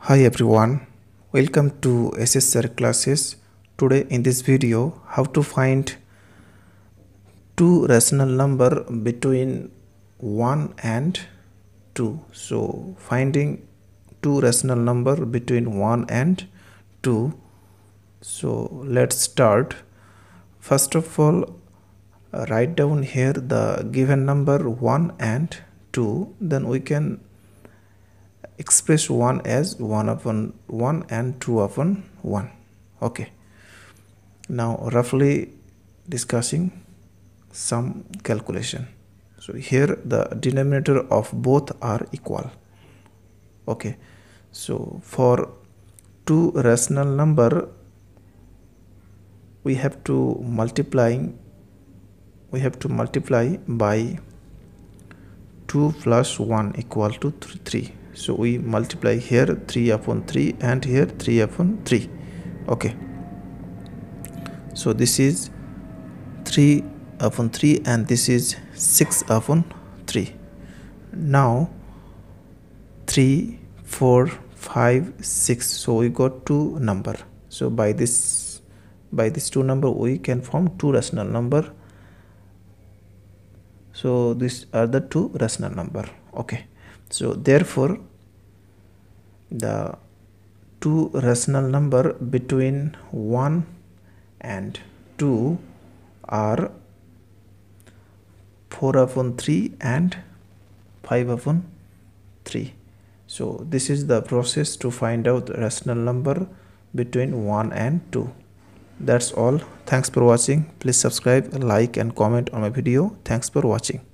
Hi everyone, welcome to SH SIR classes. Today in this video, how to find two rational number between 1 and 2. So finding two rational number between 1 and 2. So let's start. First of all, write down here the given number 1 and 2. Then we can express 1 as 1 upon 1 and 2 upon 1. Okay. Now roughly discussing some calculation. So here the denominator of both are equal. Okay. So for two rational number, we have to multiply by 2 plus 1 equal to 3. So we multiply here 3 upon 3 and here 3 upon 3. Okay. So this is 3 upon 3 and this is 6 upon 3. Now 3, 4, 5, 6. So we got two number. So by this two number we can form two rational number. So these are the two rational number. Okay. So therefore the two rational number between 1 and 2 are 4 upon 3 and 5 upon 3. So this is the process to find out rational number between 1 and 2. That's all. Thanks for watching. Please subscribe, like and comment on my video. Thanks for watching.